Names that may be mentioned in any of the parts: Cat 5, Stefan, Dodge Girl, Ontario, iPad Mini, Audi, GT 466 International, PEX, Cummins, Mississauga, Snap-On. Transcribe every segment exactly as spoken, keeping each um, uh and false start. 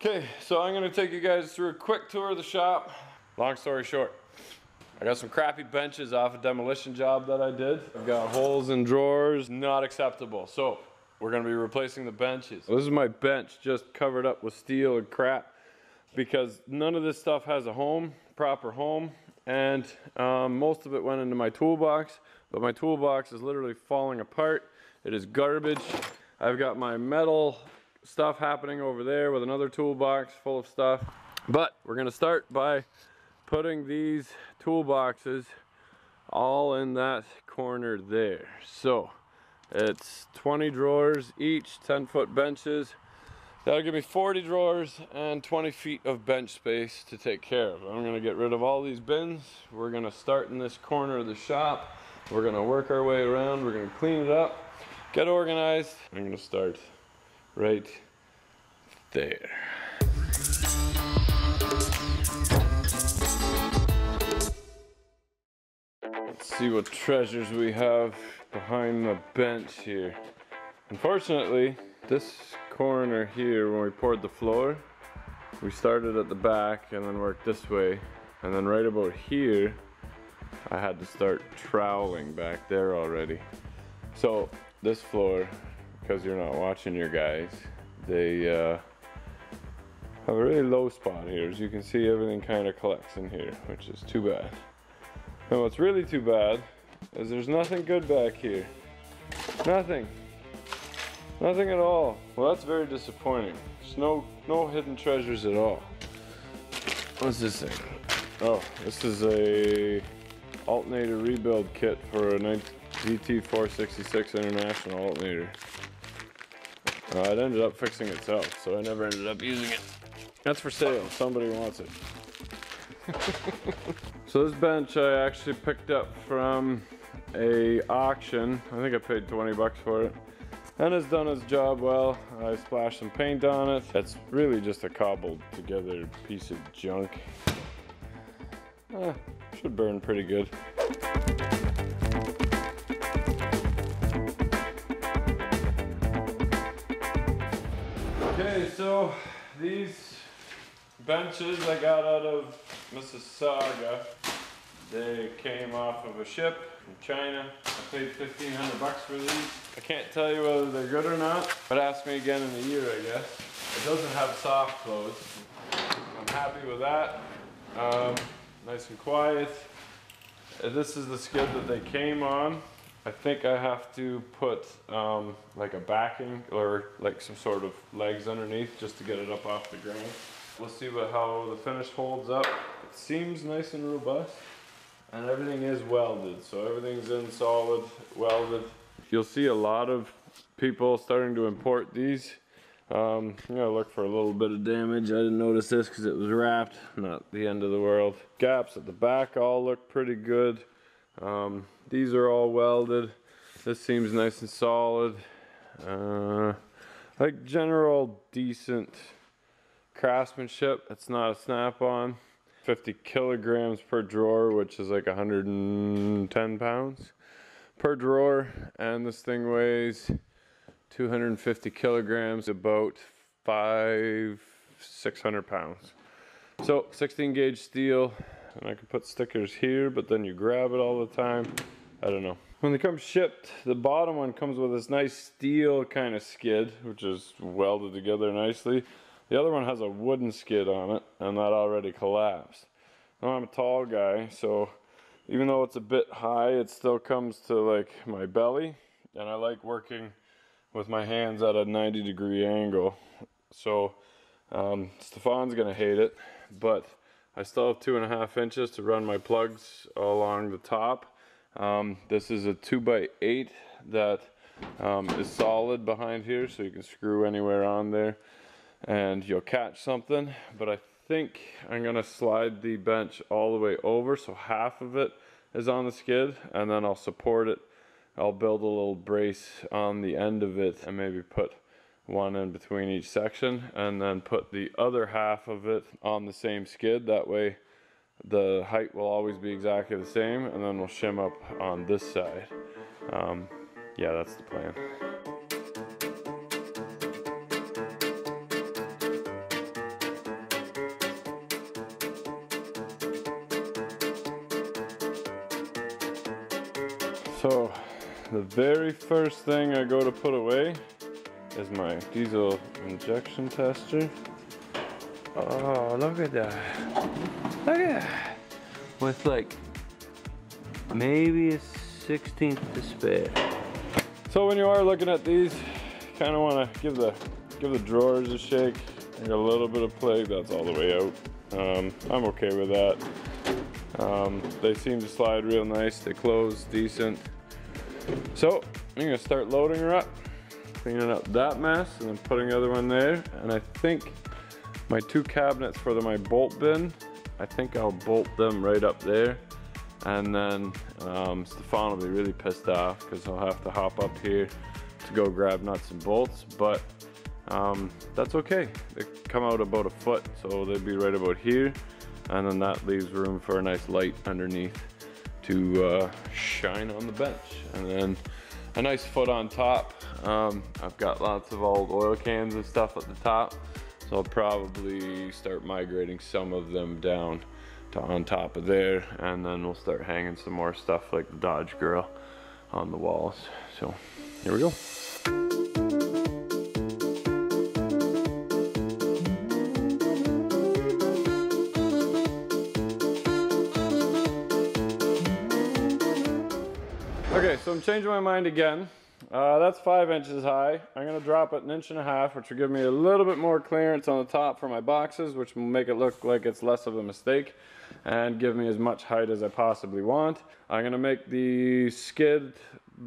Okay, so I'm gonna take you guys through a quick tour of the shop. Long story short, I got some crappy benches off a demolition job that I did. I've got holes in drawers, not acceptable. So we're gonna be replacing the benches. This is my bench just covered up with steel and crap because none of this stuff has a home, proper home. And um, most of it went into my toolbox, but my toolbox is literally falling apart. It is garbage. I've got my metal stuff happening over there with another toolbox full of stuff. But we're gonna start by putting these toolboxes all in that corner there. So it's twenty drawers each, ten foot benches. That'll give me forty drawers and twenty feet of bench space to take care of. I'm gonna get rid of all these bins. We're gonna start in this corner of the shop. We're gonna work our way around. We're gonna clean it up, get organized. I'm gonna start right there. Let's see what treasures we have behind the bench here. Unfortunately, this corner here, when we poured the floor, we started at the back and then worked this way. And then right about here, I had to start troweling back there already. So this floor, because you're not watching your guys, they uh, have a really low spot here. As you can see, everything kind of collects in here, which is too bad. And what's really too bad is there's nothing good back here. Nothing. Nothing at all. Well, that's very disappointing. There's no, no hidden treasures at all. What's this thing? Oh, this is a alternator rebuild kit for a G T four sixty-six International alternator. Uh, it ended up fixing itself, so I never ended up using it. That's for sale. Somebody wants it. So this bench I actually picked up from a auction. I think I paid twenty bucks for it. And it's done its job well. I splashed some paint on it. It's really just a cobbled together piece of junk. Eh, should burn pretty good. Okay, so these benches I got out of Mississauga. They came off of a ship from China. I paid fifteen hundred bucks for these. I can't tell you whether they're good or not, but ask me again in a year, I guess. It doesn't have soft close. I'm happy with that. Um, nice and quiet. This is the skid that they came on. I think I have to put um, like a backing or like some sort of legs underneath just to get it up off the ground. We'll see what, how the finish holds up. It seems nice and robust, and everything is welded. So everything's in solid, welded. You'll see a lot of people starting to import these. Um, I'm gonna look for a little bit of damage. I didn't notice this because it was wrapped. Not the end of the world. Gaps at the back all look pretty good. Um, these are all welded. This seems nice and solid. Uh, like general decent craftsmanship. It's not a Snap-On. fifty kilograms per drawer, which is like one hundred ten pounds per drawer. And this thing weighs two hundred fifty kilograms, about five, six hundred pounds. So sixteen gauge steel. And I can put stickers here, but then you grab it all the time. I don't know. When they come shipped, the bottom one comes with this nice steel kind of skid, which is welded together nicely. The other one has a wooden skid on it, and that already collapsed. Now I'm a tall guy, so even though it's a bit high, it still comes to like my belly, and I like working with my hands at a ninety degree angle. So um, Stefan's gonna hate it, but I still have two and a half inches to run my plugs along the top. Um, this is a two by eight that um, is solid behind here, so you can screw anywhere on there and you'll catch something. But I think I'm gonna slide the bench all the way over, so half of it is on the skid, and then I'll support it. I'll build a little brace on the end of it and maybe put one in between each section, and then put the other half of it on the same skid. That way the height will always be exactly the same, and then we'll shim up on this side. Um, yeah, that's the plan. So the very first thing I go to put away is my diesel injection tester. Oh, look at that. Look at that. With like maybe a sixteenth to spare. So when you are looking at these, kind of want to give the give the drawers a shake. Like a little bit of play, that's all the way out. Um, I'm okay with that. Um, they seem to slide real nice. They close decent. So I'm gonna start loading her up, cleaning up that mess, and then putting the other one there. And I think my two cabinets for the, my bolt bin, I think I'll bolt them right up there. And then um, Stefan will be really pissed off because he'll have to hop up here to go grab nuts and bolts. But um, that's okay. They come out about a foot, so they'll be right about here. And then that leaves room for a nice light underneath to uh, shine on the bench. And then a nice foot on top. Um, I've got lots of old oil cans and stuff at the top. So I'll probably start migrating some of them down to on top of there, and then we'll start hanging some more stuff like the Dodge Girl on the walls. So here we go. Okay, so I'm changing my mind again. Uh, that's five inches high. I'm gonna drop it an inch and a half, which will give me a little bit more clearance on the top for my boxes, which will make it look like it's less of a mistake and give me as much height as I possibly want. I'm gonna make the skid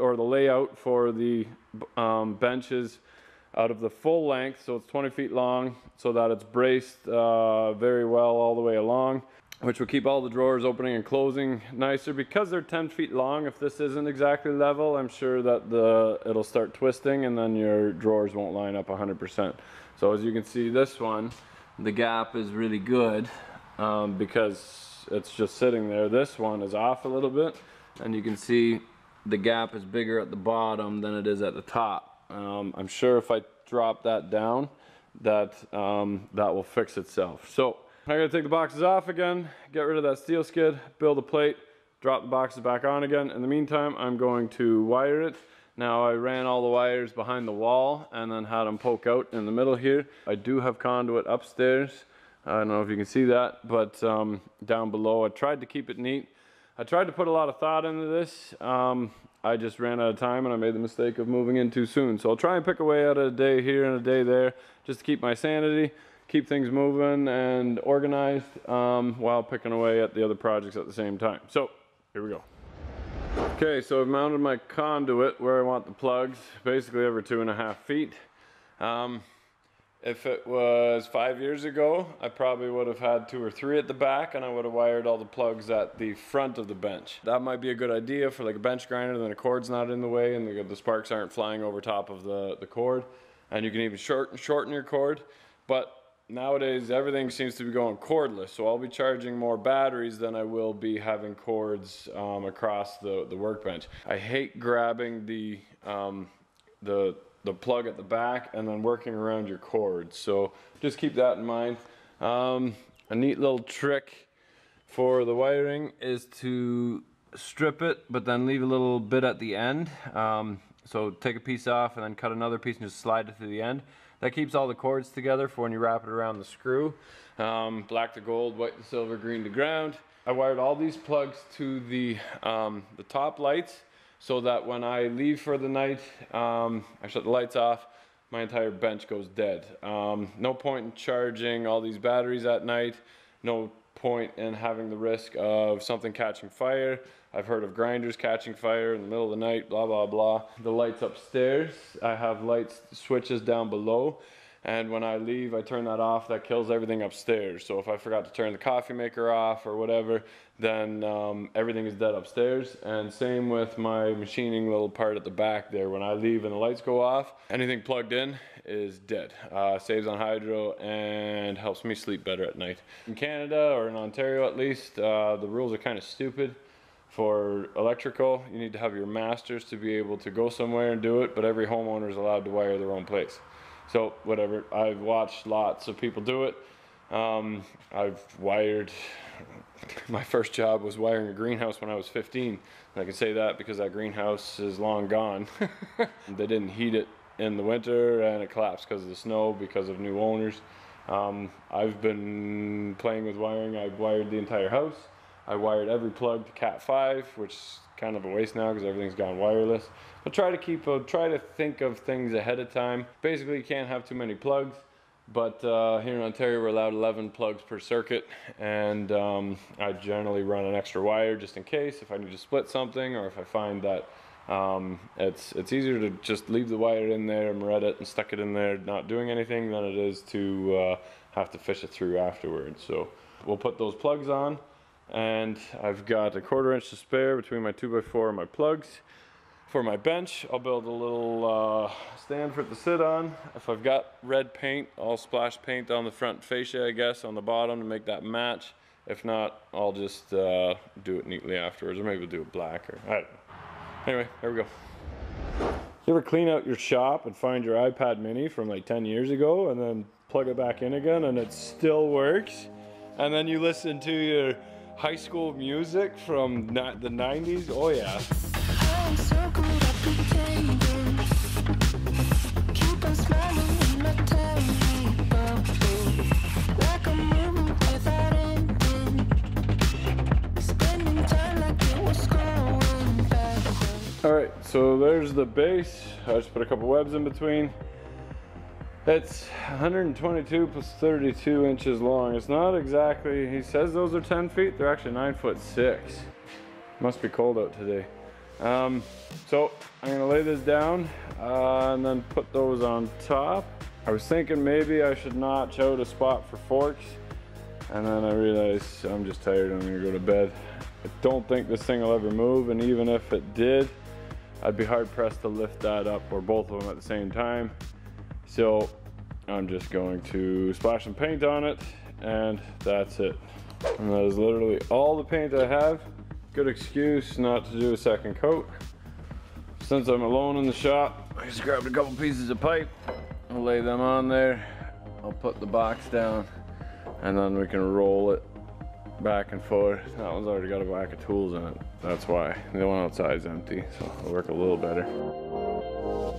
or the layout for the um, benches out of the full length, so it's twenty feet long, so that it's braced uh, very well all the way along, which will keep all the drawers opening and closing nicer. Because they're ten feet long, if this isn't exactly level, I'm sure that the it'll start twisting and then your drawers won't line up one hundred percent. So as you can see, this one, the gap is really good um, because it's just sitting there. This one is off a little bit, and you can see the gap is bigger at the bottom than it is at the top. Um, I'm sure if I drop that down, that, um, that will fix itself. So I'm gonna take the boxes off again, get rid of that steel skid, build a plate, drop the boxes back on again. In the meantime, I'm going to wire it. Now I ran all the wires behind the wall and then had them poke out in the middle here. I do have conduit upstairs. I don't know if you can see that, but um, down below, I tried to keep it neat. I tried to put a lot of thought into this. Um, I just ran out of time and I made the mistake of moving in too soon. So I'll try and pick away at a day here and a day there just to keep my sanity, keep things moving and organized um, while picking away at the other projects at the same time. So here we go. Okay, so I've mounted my conduit where I want the plugs, basically every two and a half feet. Um, if it was five years ago, I probably would have had two or three at the back and I would have wired all the plugs at the front of the bench. That might be a good idea for like a bench grinder, then the cord's not in the way and the, the sparks aren't flying over top of the, the cord. And you can even shorten, shorten your cord. But nowadays, everything seems to be going cordless, so I'll be charging more batteries than I will be having cords um, across the, the workbench. I hate grabbing the, um, the, the plug at the back and then working around your cord, so just keep that in mind. Um, a neat little trick for the wiring is to strip it, but then leave a little bit at the end. Um, so take a piece off and then cut another piece and just slide it to the end. That keeps all the cords together for when you wrap it around the screw. Um, black to gold, white to silver, green to ground. I wired all these plugs to the, um, the top lights so that when I leave for the night, um, I shut the lights off, my entire bench goes dead. Um, no point in charging all these batteries at night. No point in having the risk of something catching fire. I've heard of grinders catching fire in the middle of the night, blah, blah, blah. The lights upstairs, I have lights switches down below, and when I leave, I turn that off, that kills everything upstairs. So if I forgot to turn the coffee maker off or whatever, then um, everything is dead upstairs. And same with my machining little part at the back there. When I leave and the lights go off, anything plugged in is dead. Uh, saves on hydro and helps me sleep better at night. In Canada, or in Ontario at least, uh, the rules are kind of stupid. For electrical, you need to have your masters to be able to go somewhere and do it, but every homeowner is allowed to wire their own place. So whatever, I've watched lots of people do it. Um, I've wired, my first job was wiring a greenhouse when I was fifteen. And I can say that because that greenhouse is long gone. They didn't heat it in the winter and it collapsed because of the snow, because of new owners. Um, I've been playing with wiring. I've wired the entire house. I wired every plug to Cat five, which is kind of a waste now because everything's gone wireless. But try to keep, a, try to think of things ahead of time. Basically, you can't have too many plugs. But uh, here in Ontario, we're allowed eleven plugs per circuit, and um, I generally run an extra wire just in case if I need to split something, or if I find that um, it's it's easier to just leave the wire in there and read it and stuck it in there not doing anything than it is to uh, have to fish it through afterwards. So we'll put those plugs on, and I've got a quarter inch to spare between my two by four and my plugs. For my bench, I'll build a little uh, stand for it to sit on. If I've got red paint, I'll splash paint on the front fascia, I guess, on the bottom to make that match. If not, I'll just uh, do it neatly afterwards, or maybe we'll do it black, or I don't know. Anyway, there we go. You ever clean out your shop and find your iPad Mini from like ten years ago and then plug it back in again and it still works? And then you listen to your high school music from not the nineties? Oh yeah. Alright, so there's the base. I just put a couple webs in between. It's one hundred twenty-two plus thirty-two inches long. It's not exactly, he says those are ten feet. They're actually nine foot six. Must be cold out today. Um, so I'm gonna lay this down uh, and then put those on top. I was thinking maybe I should notch out a spot for forks. And then I realized I'm just tired and I'm gonna go to bed. I don't think this thing will ever move. And even if it did, I'd be hard pressed to lift that up or both of them at the same time. So I'm just going to splash some paint on it, and that's it. And that is literally all the paint I have. Good excuse not to do a second coat. Since I'm alone in the shop, I just grabbed a couple pieces of pipe. I'll lay them on there. I'll put the box down, and then we can roll it back and forth. That one's already got a rack of tools in it. That's why. The one outside's empty, so it'll work a little better. Oh,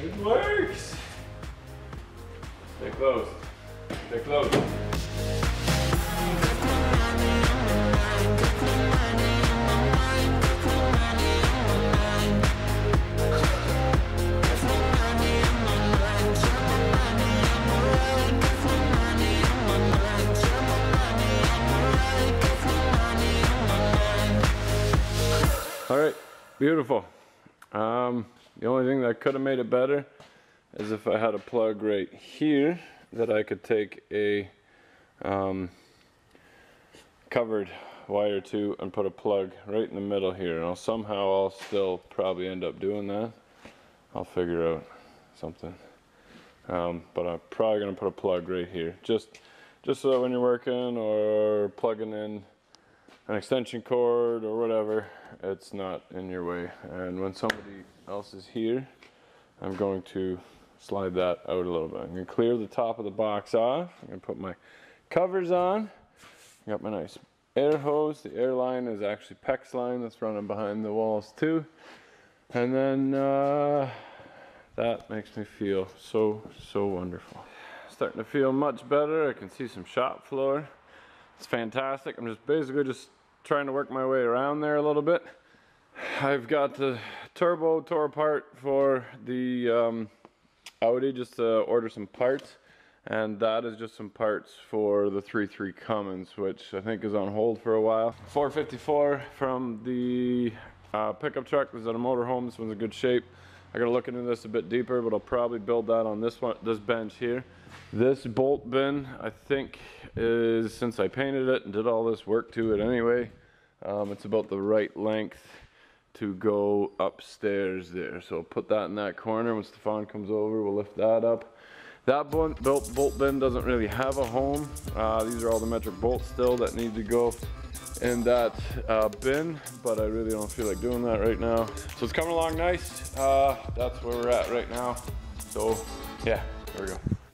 it works! Stay close. Stay close. All right, beautiful. Um, the only thing that could have made it better is if I had a plug right here that I could take a um, covered wire to and put a plug right in the middle here. And I'll somehow I'll still probably end up doing that. I'll figure out something. Um, but I'm probably gonna put a plug right here. Just, just so that when you're working or plugging in an extension cord or whatever, it's not in your way. And when somebody else is here, I'm going to slide that out a little bit. I'm gonna clear the top of the box off. I'm gonna put my covers on. I got my nice air hose. The air line is actually PEX line that's running behind the walls too. And then uh, that makes me feel so, so wonderful. Starting to feel much better. I can see some shop floor. It's fantastic. I'm just basically just trying to work my way around there a little bit. I've got the turbo tore apart for the um, Audi just to order some parts, and that is just some parts for the three three Cummins, which I think is on hold for a while. four fifty-four from the uh, pickup truck was at a motorhome. This one's in good shape. I gotta look into this a bit deeper, but I'll probably build that on this one, this bench here. This bolt bin, I think, is, since I painted it and did all this work to it anyway, um, it's about the right length to go upstairs there. So I'll put that in that corner. When Stefan comes over, we'll lift that up. That bolt, bolt bin doesn't really have a home. Uh, these are all the metric bolts still that need to go in that uh, bin, but I really don't feel like doing that right now. So it's coming along nice. Uh, that's where we're at right now. So yeah, there we go.